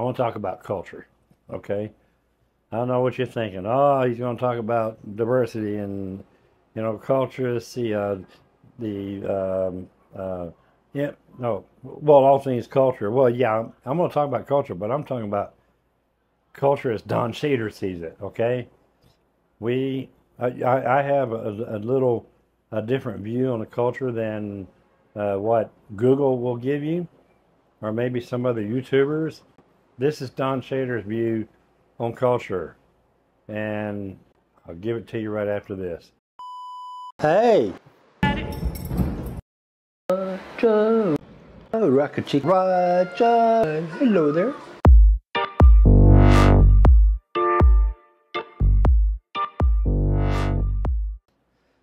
I want to talk about culture, okay? I don't know what you're thinking. Oh, he's going to talk about diversity and, you know, culture, all things culture. Well, yeah, I'm going to talk about culture, but I'm talking about culture as Don Shader sees it, okay? I have a different view on the culture than what Google will give you, or maybe some other YouTubers. This is Don Shader's view on culture, and I'll give it to you right after this. Hey! Roger! Oh, Rocket Chick! Roger! Hello there!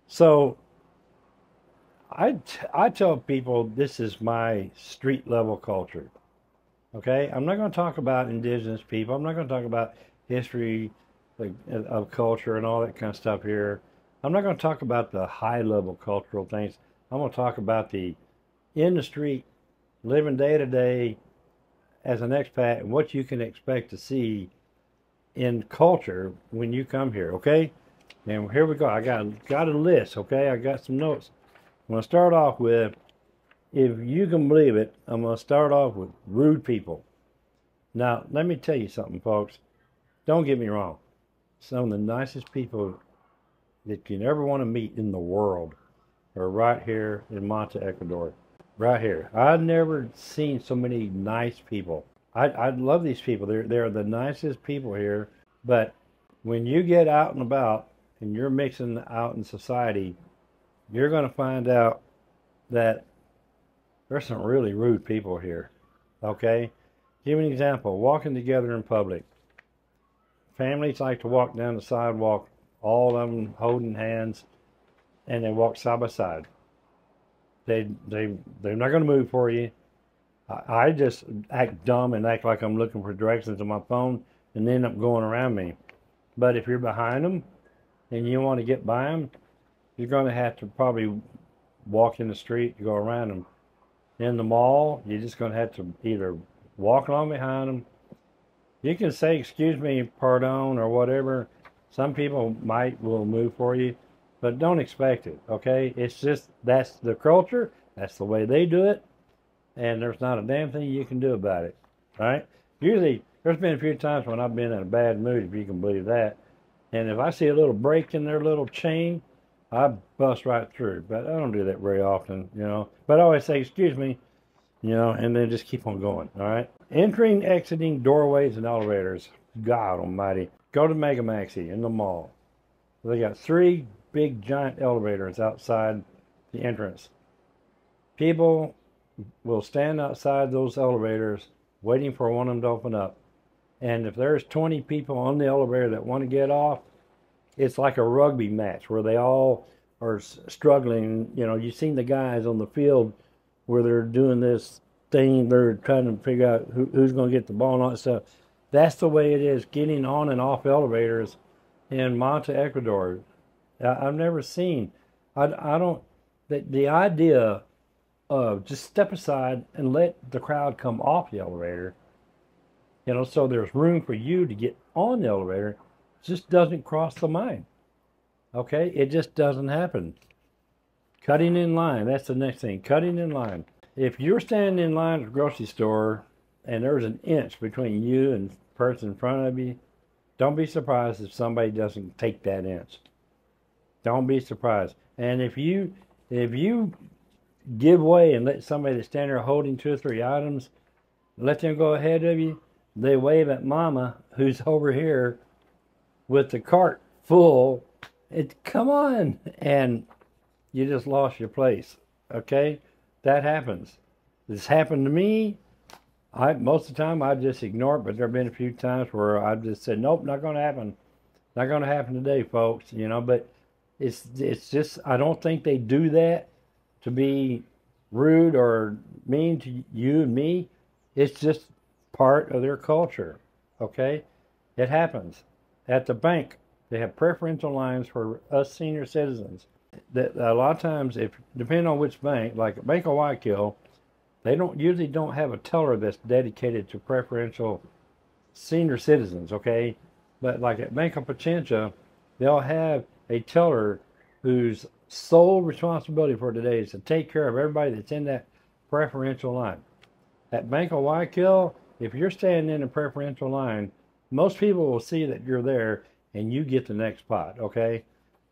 So, I tell people this is my street level culture. Okay, I'm not going to talk about indigenous people. I'm not going to talk about history of culture and all that kind of stuff here. I'm not going to talk about the high level cultural things. I'm going to talk about the in the street, living day to day as an expat, and what you can expect to see in culture when you come here. Okay. And here we go. I got a list, okay? I got some notes. I'm going to start off with, if you can believe it, I'm going to start off with rude people. Now, let me tell you something, folks. Don't get me wrong. Some of the nicest people that you never want to meet in the world are right here in Manta, Ecuador. Right here. I've never seen so many nice people. I love these people. They're the nicest people here. But when you get out and about, and you're mixing out in society, you're going to find out that there's some really rude people here, okay? Give an example, walking together in public. Families like to walk down the sidewalk, all of them holding hands, and they walk side by side. They're not going to move for you. I just act dumb and act like I'm looking for directions on my phone and end up going around me. But if you're behind them, and you want to get by them, you're going to have to probably walk in the street to go around them. In the mall, you're just going to have to either walk along behind them. You can say, excuse me, pardon, or whatever. Some people will move for you, but don't expect it, okay? It's just, that's the culture, that's the way they do it, and there's not a damn thing you can do about it, right? Usually, there's been a few times when I've been in a bad mood, if you can believe that. And if I see a little break in their little chain, I bust right through. But I don't do that very often, you know. But I always say, excuse me, you know, and then just keep on going, all right? Entering, exiting doorways and elevators. God almighty. Go to Mega Maxi in the mall. They got 3 big giant elevators outside the entrance. People will stand outside those elevators waiting for one of them to open up. And if there's 20 people on the elevator that want to get off, it's like a rugby match where they all are struggling. You know, you've seen the guys on the field where they're doing this thing. They're trying to figure out who's going to get the ball and all that stuff. That's the way it is getting on and off elevators in Manta, Ecuador. I've never seen. I don't. The idea of just step aside and let the crowd come off the elevator, you know, so there's room for you to get on the elevator, it just doesn't cross the mind. Okay, it just doesn't happen. Cutting in line, that's the next thing, cutting in line. If you're standing in line at the grocery store and there's an inch between you and the person in front of you, don't be surprised if somebody doesn't take that inch. Don't be surprised. And if you give way and let somebody that's standing there holding 2 or 3 items, let them go ahead of you, they wave at mama who's over here with the cart full. Come on, and you just lost your place. Okay, that happens. This happened to me. Most of the time I just ignore it, but there have been a few times where I've just said, nope, not going to happen. Not going to happen today, folks. You know, but it's just, I don't think they do that to be rude or mean to you and me. It's just part of their culture, okay? It happens. At the bank, they have preferential lines for us senior citizens. That a lot of times, depending on which bank, like Bank of Pichincha, they usually don't have a teller that's dedicated to preferential senior citizens, okay? But like at Bank of Pichincha, they'll have a teller whose sole responsibility for today is to take care of everybody that's in that preferential line. At Bank of Guayaquil, if you're standing in a preferential line, most people will see that you're there and you get the next spot, okay?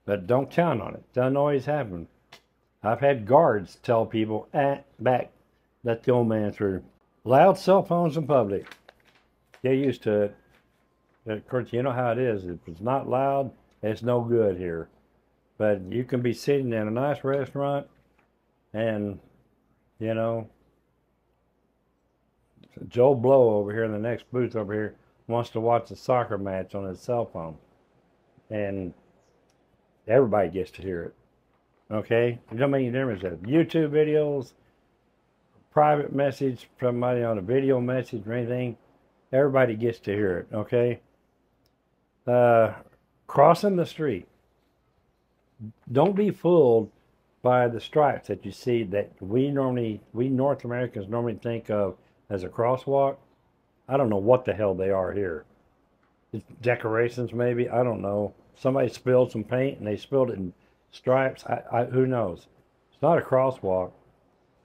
But don't count on it. Doesn't always happen. I've had guards tell people, back, let the old man through. Loud cell phones in public. Get used to it. Of course, you know how it is. If it's not loud, it's no good here. But you can be sitting in a nice restaurant and, you know, Joe Blow over here in the next booth over here wants to watch a soccer match on his cell phone. And everybody gets to hear it. Okay? It don't make any difference. YouTube videos, private message, somebody on a video message or anything, everybody gets to hear it. Okay? Crossing the street. Don't be fooled by the stripes that you see that we North Americans normally think of as a crosswalk. I don't know what the hell they are here. It's decorations maybe, I don't know. Somebody spilled some paint and they spilled it in stripes, who knows. It's not a crosswalk.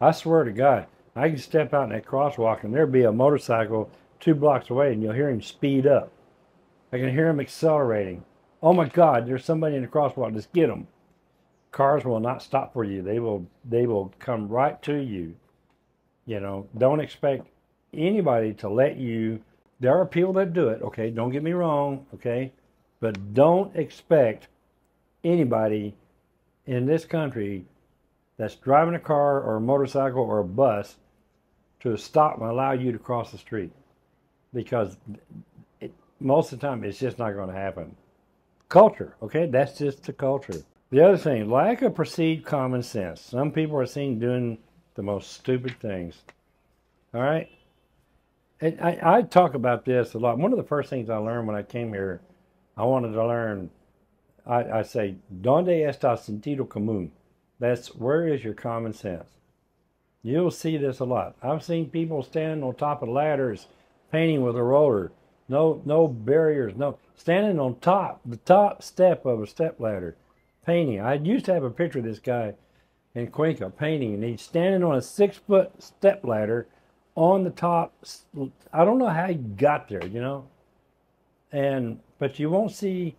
I swear to God, I can step out in that crosswalk and there'd be a motorcycle 2 blocks away and you'll hear him speed up. I can hear him accelerating. Oh my God, there's somebody in the crosswalk, just get them. Cars will not stop for you. They will come right to you. You know, don't expect anybody to let you. There are people that do it, okay? Don't get me wrong, okay? But don't expect anybody in this country that's driving a car or a motorcycle or a bus to stop and allow you to cross the street, because most of the time it's just not going to happen. Culture, okay? That's just the culture. The other thing, lack of perceived common sense. Some people are seen doing the most stupid things. All right? And I talk about this a lot. One of the first things I learned when I came here, I wanted to learn, I say, ¿Dónde está sentido común? That's, where is your common sense? You'll see this a lot. I've seen people standing on top of ladders, painting with a roller. No barriers, no. Standing on top, the top step of a step ladder, painting. I used to have a picture of this guy in Cuenca painting, and he's standing on a 6-foot step ladder on the top. I don't know how he got there, you know. And but you won't see,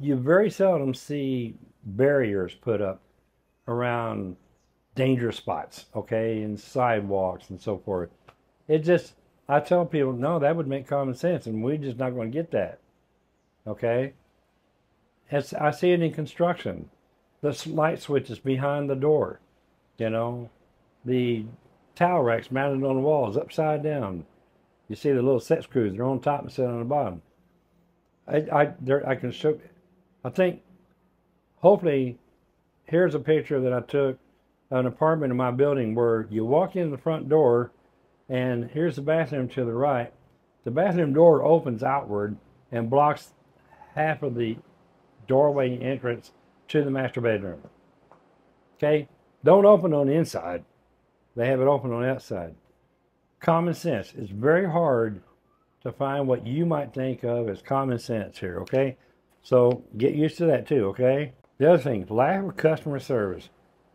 you very seldom see barriers put up around dangerous spots, okay, and sidewalks and so forth. It just, I tell people, no, that would make common sense, and we're just not going to get that, okay? As I see it in construction, the light switch is behind the door, you know, the towel racks mounted on the walls upside down. You see the little set screws, they're on top and set on the bottom. I can show, I think, hopefully, here's a picture that I took of an apartment in my building where you walk in the front door and here's the bathroom to the right. The bathroom door opens outward and blocks half of the doorway entrance to the master bedroom. Okay? Don't open on the inside. They have it open on the outside. Common sense. It's very hard to find what you might think of as common sense here, okay? So get used to that too, okay? The other thing, lack of customer service.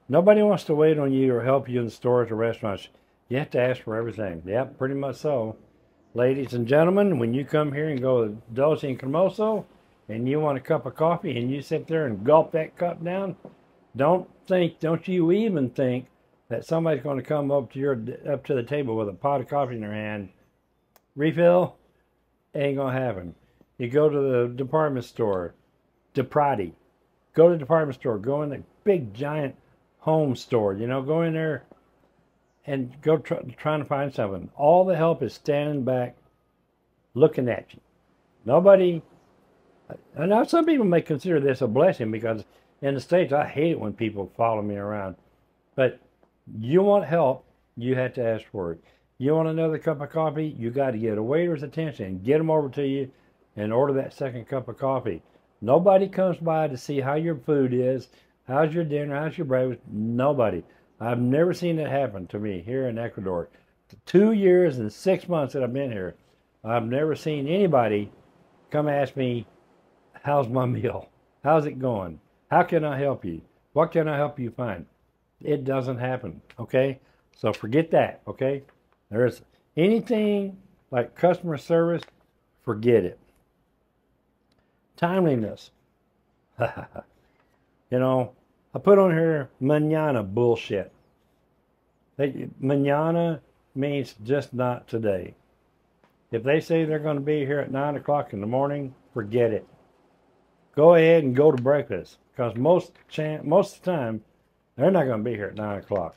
Nobody wants to wait on you or help you in stores or restaurants. You have to ask for everything. Yep, pretty much so. Ladies and gentlemen, when you come here and go to Dolce and Cremoso, and you want a cup of coffee and you sit there and gulp that cup down, don't you even think that somebody's going to come up to the table with a pot of coffee in their hand. Refill? Ain't going to happen. You go to the department store, Depradi. Go to the department store, go in the big giant home store, you know, go in there and go trying to find something. All the help is standing back looking at you. Nobody. And now some people may consider this a blessing, because in the States I hate it when people follow me around. But you want help, you have to ask for it. You want another cup of coffee, you got to get a waiter's attention and get them over to you and order that second cup of coffee. Nobody comes by to see how your food is, how's your dinner, how's your breakfast. Nobody. I've never seen it happen to me here in Ecuador. 2 years and 6 months that I've been here, I've never seen anybody come ask me, how's my meal? How's it going? How can I help you? What can I help you find? It doesn't happen, okay? So forget that, okay? There's anything like customer service, forget it. Timeliness. You know, I put on here mañana bullshit. Mañana means just not today. If they say they're going to be here at 9 o'clock in the morning, forget it. Go ahead and go to breakfast, because most of the time, they're not going to be here at 9 o'clock.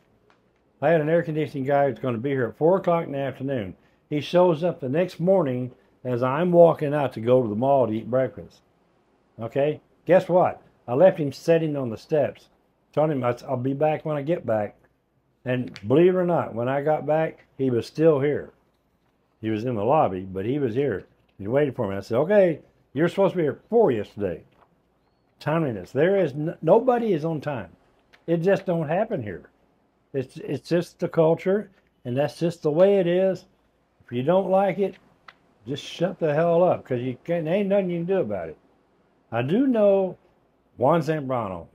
I had an air conditioning guy who's going to be here at 4 o'clock in the afternoon. He shows up the next morning as I'm walking out to go to the mall to eat breakfast. Okay? Guess what? I left him sitting on the steps. Told him I'll be back when I get back. And believe it or not, when I got back, he was still here. He was in the lobby, but he was here. He waited for me. I said, okay, you're supposed to be here 4 yesterday. Timeliness. There is nobody is on time. It just don't happen here. It's just the culture, and that's just the way it is. If you don't like it, just shut the hell up, because you can't, ain't nothing you can do about it. I do know Juan Zambrano,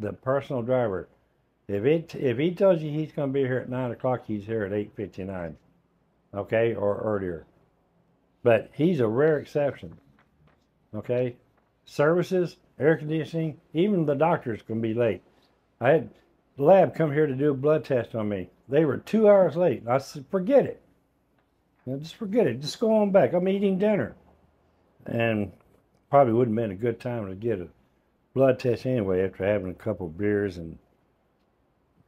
the personal driver. If he tells you he's going to be here at 9 o'clock, he's here at 8:59, okay, or earlier. But he's a rare exception, okay? Services, air conditioning, even the doctors can be late. I had the lab come here to do a blood test on me. They were 2 hours late. I said, forget it. Now, just forget it. Just go on back. I'm eating dinner. And probably wouldn't have been a good time to get a blood test anyway after having a couple of beers and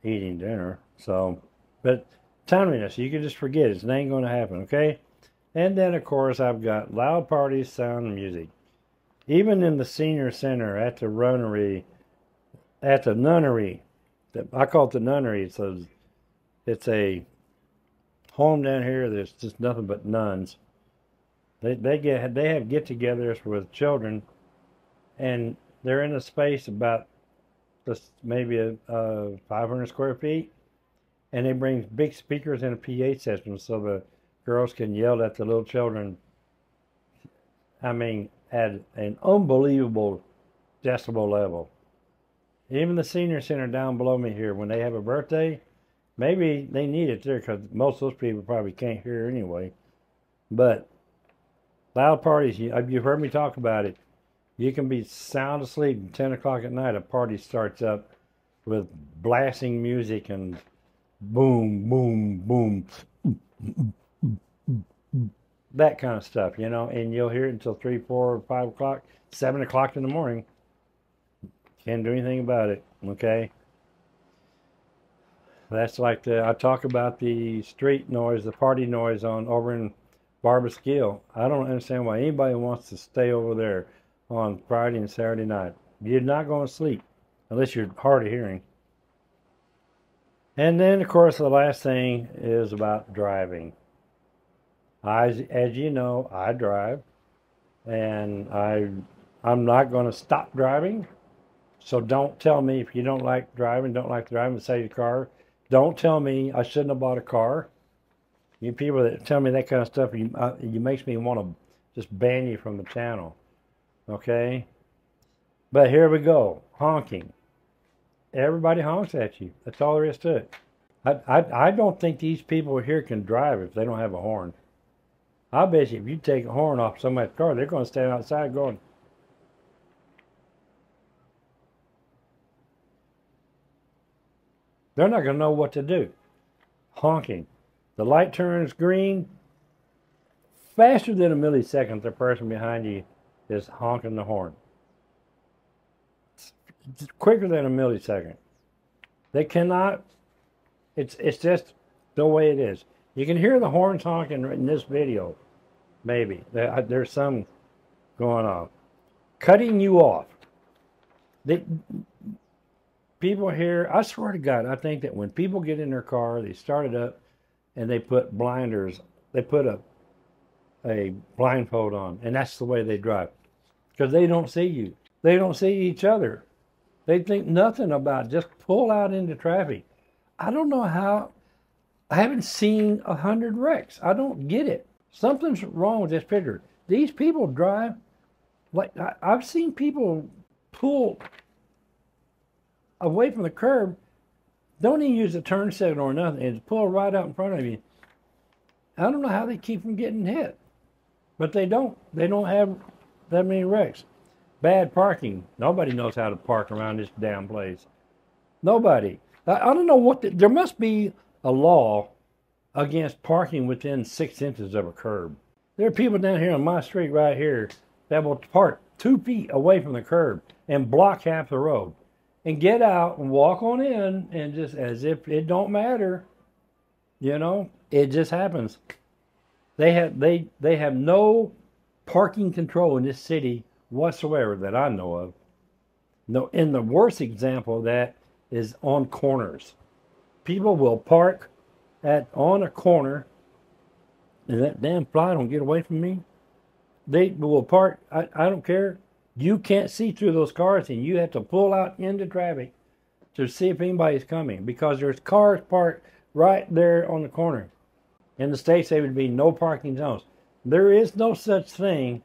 eating dinner. So, but timeliness, you can just forget it. It ain't going to happen, okay? And then, of course, I've got loud parties, sound, and music. Even in the senior center, at the runnery, at the nunnery, I call it the nunnery. It's a home down here. There's just nothing but nuns. They have get-togethers with children, and they're in a space about maybe 500 square feet, and they bring big speakers and a PA system so the girls can yell at the little children. I mean, at an unbelievable decibel level. Even the senior center down below me here, when they have a birthday, maybe they need it there because most of those people probably can't hear anyway. But loud parties, you've heard me talk about it. You can be sound asleep at 10 o'clock at night. A party starts up with blasting music and boom, boom, boom. That kind of stuff, you know, and you'll hear it until 3, 4, 5 o'clock, 7 o'clock in the morning. Can't do anything about it, okay? That's like I talk about the street noise, the party noise over in Barberskill. I don't understand why anybody wants to stay over there on Friday and Saturday night. You're not going to sleep unless you're hard of hearing. And then, of course, the last thing is about driving. As you know, I drive, and I'm not going to stop driving. So don't tell me if you don't like driving, sell your car. Don't tell me I shouldn't have bought a car. You people that tell me that kind of stuff, you makes me want to just ban you from the channel. Okay? But here we go. Honking. Everybody honks at you. That's all there is to it. I don't think these people here can drive if they don't have a horn. I bet you if you take a horn off somebody's car, they're going to stand outside going... They're not going to know what to do. Honking. The light turns green. Faster than a millisecond, the person behind you is honking the horn. It's quicker than a millisecond. They cannot. It's just the way it is. You can hear the horns honking in this video. Maybe. There's some going on. Cutting you off. People here, I swear to God, I think that when people get in their car, they start it up and they put blinders, they put a blindfold on, and that's the way they drive. Because they don't see you. They don't see each other. They think nothing about it. Just pull out into traffic. I don't know how, I haven't seen 100 wrecks. I don't get it. Something's wrong with this picture. These people drive, like I've seen people pull away from the curb, don't even use the turn signal or nothing, and pull right out in front of you. I don't know how they keep from getting hit, but they don't. They don't have that many wrecks. Bad parking. Nobody knows how to park around this damn place. Nobody. I don't know what, there must be a law against parking within 6 inches of a curb. There are people down here on my street right here that will park 2 feet away from the curb and block half the road and get out and walk on in and just as if it don't matter, you know, it just happens. They have no parking control in this city whatsoever that I know of. No, and the worst example of that is on corners. People will park on a corner, and that damn fly don't get away from me. They will park, I don't care. You can't see through those cars, and you have to pull out into traffic to see if anybody's coming, because there's cars parked right there on the corner. In the States, there would be no parking zones. There is no such thing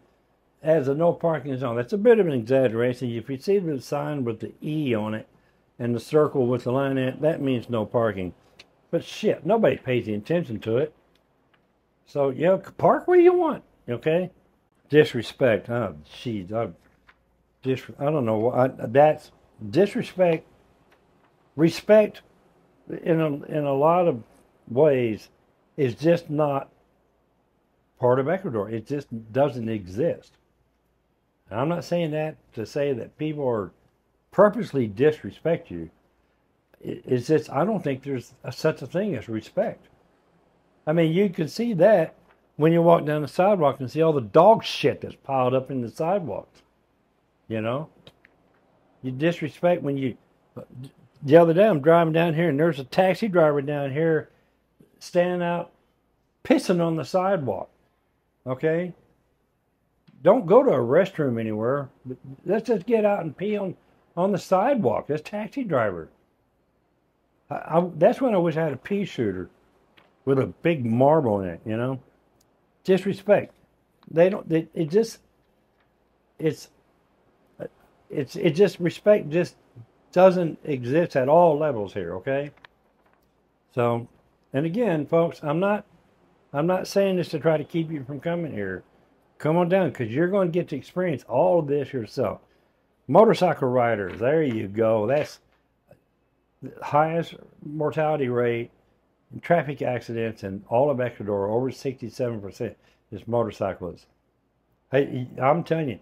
as a no parking zone. That's a bit of an exaggeration. If you see the sign with the E on it and the circle with the line in it, that means no parking. But shit, nobody pays the attention to it. So, you know, park where you want, okay? Disrespect, oh, jeez, I don't know, that's disrespect. Respect, in a lot of ways, is just not part of Ecuador. It just doesn't exist. And I'm not saying that to say that people are purposely disrespect you. It's just, I don't think there's such a thing as respect. I mean, you can see that when you walk down the sidewalk and see all the dog shit that's piled up in the sidewalks. You know? You disrespect when you... The other day I'm driving down here and there's a taxi driver down here standing out pissing on the sidewalk. Okay? Don't go to a restroom anywhere. Let's just get out and pee on the sidewalk. This taxi driver. That's when I wish I had a pea shooter with a big marble in it, you know? Disrespect. They don't, it just, it just, respect just doesn't exist at all levels here, okay? So, and again, folks, I'm not saying this to try to keep you from coming here. Come on down, because you're going to get to experience all of this yourself. Motorcycle riders, there you go. That's the highest mortality rate in traffic accidents in all of Ecuador, over 67% is motorcyclists. Hey, I'm telling you,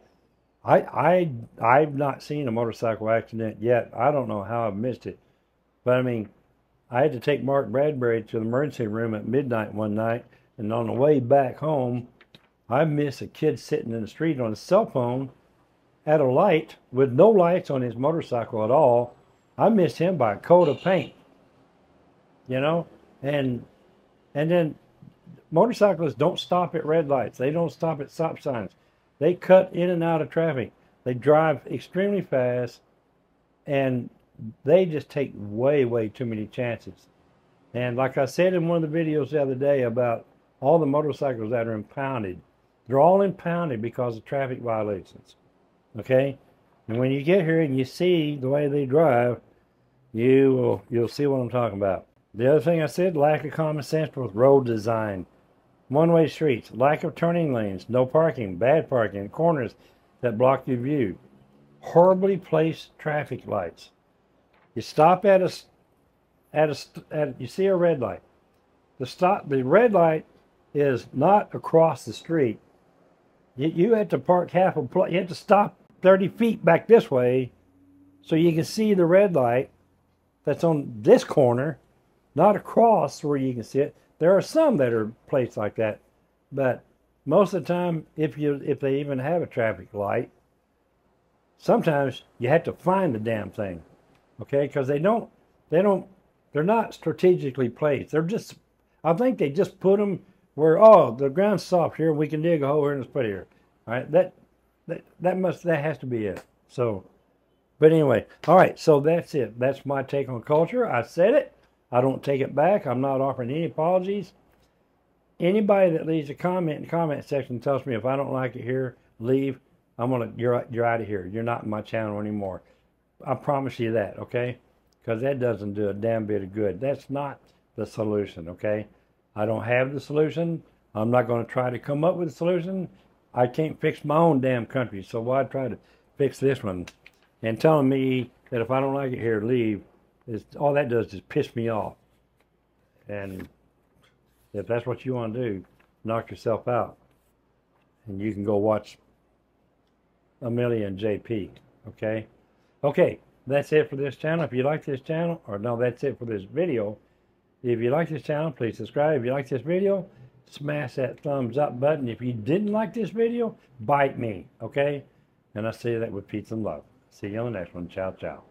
I've not seen a motorcycle accident yet. I don't know how I've missed it. But I mean, I had to take Mark Bradbury to the emergency room at midnight one night, and on the way back home, I missed a kid sitting in the street on his cell phone at a light with no lights on his motorcycle at all. I missed him by a coat of paint, you know, and then motorcyclists don't stop at red lights. They don't stop at stop signs. They cut in and out of traffic. They drive extremely fast, and they just take way, way too many chances. And like I said in one of the videos the other day about all the motorcycles that are impounded, they're all impounded because of traffic violations, okay? And when you get here and you see the way they drive, you'll see what I'm talking about. The other thing I said, lack of common sense with road design. One-way streets, lack of turning lanes, no parking, bad parking, corners that block your view. Horribly placed traffic lights. You stop you see a red light. The red light is not across the street. You had to park you had to stop 30 feet back this way so you can see the red light that's on this corner, not across where you can see it. There are some that are placed like that, but most of the time, if they even have a traffic light, sometimes you have to find the damn thing, okay? Because they're not strategically placed. They're just, I think they just put them where, oh, the ground's soft here, we can dig a hole here and let's put it here. All right, that has to be it. So, but anyway, all right, so that's it. That's my take on culture. I said it. I don't take it back. I'm not offering any apologies. Anybody that leaves a comment in the comment section tells me if I don't like it here, leave. You're out of here. You're not in my channel anymore. I promise you that, okay? Because that doesn't do a damn bit of good. That's not the solution, okay? I don't have the solution. I'm not going to try to come up with a solution. I can't fix my own damn country, so why try to fix this one? And telling me that if I don't like it here, leave, all that does is piss me off. And if that's what you want to do, knock yourself out. And you can go watch Amelia and JP, okay? Okay, that's it for this channel. If you like this channel, or no, that's it for this video. If you like this channel, please subscribe. If you like this video, smash that thumbs up button. If you didn't like this video, bite me, okay? And I'll see you that with peace and love. See you on the next one. Ciao, ciao.